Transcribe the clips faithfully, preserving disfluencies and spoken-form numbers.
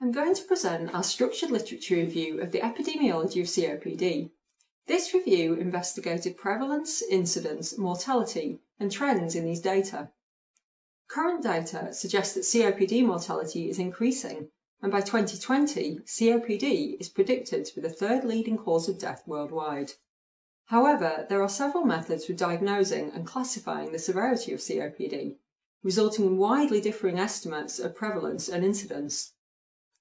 I'm going to present our structured literature review of the epidemiology of C O P D. This review investigated prevalence, incidence, mortality, and trends in these data. Current data suggests that C O P D mortality is increasing, and by twenty twenty, C O P D is predicted to be the third leading cause of death worldwide. However, there are several methods for diagnosing and classifying the severity of C O P D, resulting in widely differing estimates of prevalence and incidence.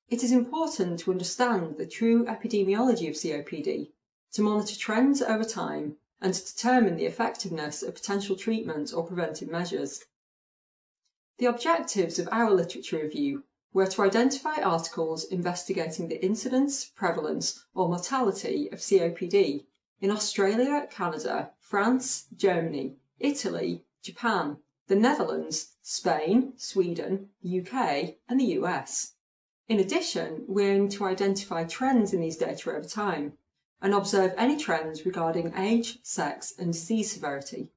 It is important to understand the true epidemiology of C O P D, to monitor trends over time, and to determine the effectiveness of potential treatment or preventive measures. The objectives of our literature review were to identify articles investigating the incidence, prevalence, or mortality of C O P D in Australia, Canada, France, Germany, Italy, Japan, the Netherlands, Spain, Sweden, the U K, and the U S. In addition, we aim to identify trends in these data over time and observe any trends regarding age, sex, and disease severity.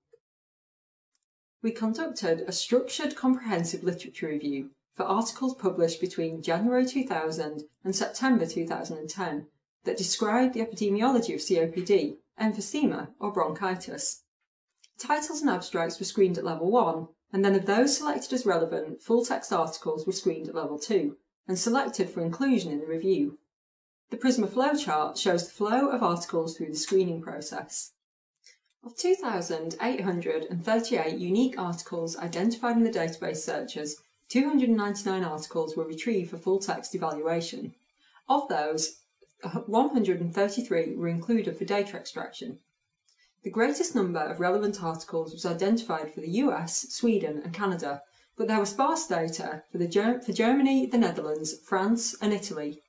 We conducted a structured comprehensive literature review for articles published between January two thousand and September two thousand ten that described the epidemiology of C O P D, emphysema, or bronchitis. Titles and abstracts were screened at level one, and then of those selected as relevant, full-text articles were screened at level two and selected for inclusion in the review. The Prisma flowchart shows the flow of articles through the screening process. Of two thousand eight hundred thirty-eight unique articles identified in the database searches, two hundred ninety-nine articles were retrieved for full-text evaluation. Of those, one hundred thirty-three were included for data extraction. The greatest number of relevant articles was identified for the U S, Sweden and Canada, but there were sparse data for, the Ger for Germany, the Netherlands, France and Italy.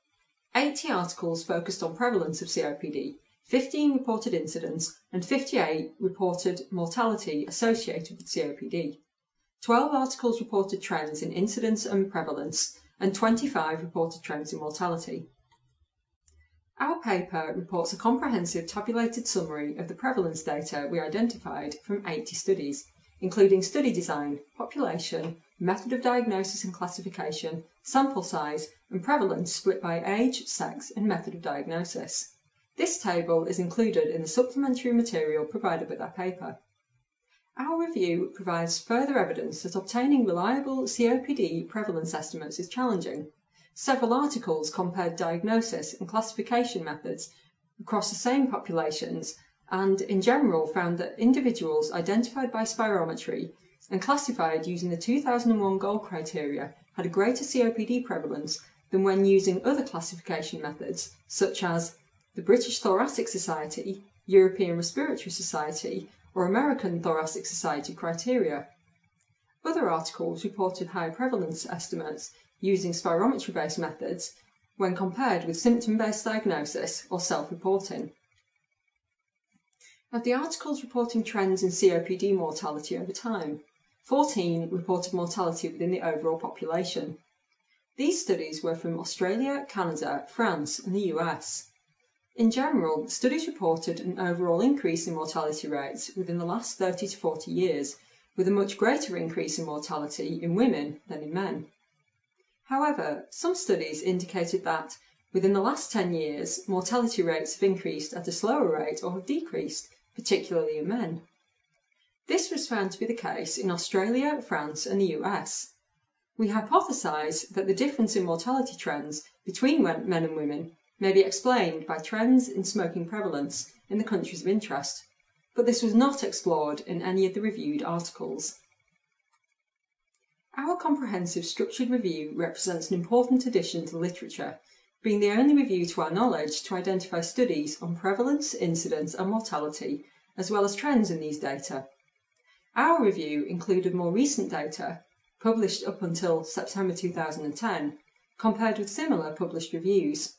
eighty articles focused on prevalence of C O P D, fifteen reported incidents and fifty-eight reported mortality associated with C O P D. twelve articles reported trends in incidence and prevalence, and twenty-five reported trends in mortality. Our paper reports a comprehensive tabulated summary of the prevalence data we identified from eighty studies, including study design, population, method of diagnosis and classification, sample size, and prevalence split by age, sex, and method of diagnosis. This table is included in the supplementary material provided with our paper. Our review provides further evidence that obtaining reliable C O P D prevalence estimates is challenging. Several articles compared diagnosis and classification methods across the same populations and, in general, found that individuals identified by spirometry and classified using the two thousand one GOLD criteria had a greater C O P D prevalence than when using other classification methods such as the British Thoracic Society, European Respiratory Society, or American Thoracic Society criteria. Other articles reported high prevalence estimates using spirometry-based methods when compared with symptom-based diagnosis or self-reporting. Of the articles reporting trends in C O P D mortality over time, fourteen reported mortality within the overall population. These studies were from Australia, Canada, France, and the U S. In general, studies reported an overall increase in mortality rates within the last thirty to forty years, with a much greater increase in mortality in women than in men. However, some studies indicated that, within the last ten years, mortality rates have increased at a slower rate or have decreased, particularly in men. This was found to be the case in Australia, France and the U S. We hypothesise that the difference in mortality trends between men and women may be explained by trends in smoking prevalence in the countries of interest, but this was not explored in any of the reviewed articles. Our comprehensive structured review represents an important addition to literature, being the only review to our knowledge to identify studies on prevalence, incidence and mortality, as well as trends in these data. Our review included more recent data, published up until September two thousand ten, compared with similar published reviews.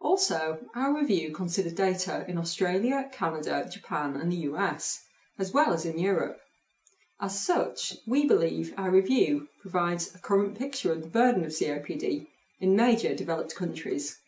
Also, our review considered data in Australia, Canada, Japan and the U S, as well as in Europe. As such, we believe our review provides a current picture of the burden of C O P D in major developed countries.